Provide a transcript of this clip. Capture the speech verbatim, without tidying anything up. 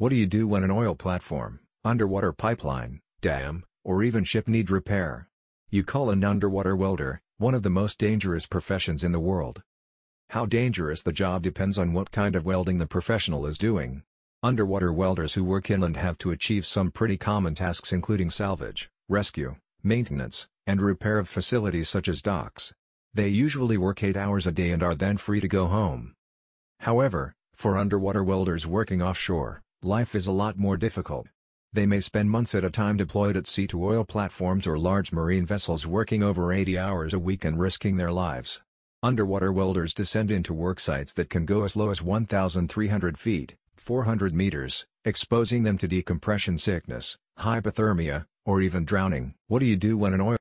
What do you do when an oil platform, underwater pipeline, dam, or even ship need repair? You call an underwater welder, one of the most dangerous professions in the world. How dangerous the job depends on what kind of welding the professional is doing. Underwater welders who work inland have to achieve some pretty common tasks including salvage, rescue, maintenance, and repair of facilities such as docks. They usually work eight hours a day and are then free to go home. However, for underwater welders working offshore, life is a lot more difficult. They may spend months at a time deployed at sea to oil platforms or large marine vessels working over eighty hours a week and risking their lives. Underwater welders descend into work sites that can go as low as one thousand three hundred feet, four hundred meters, exposing them to decompression sickness, hypothermia, or even drowning. What do you do when an oil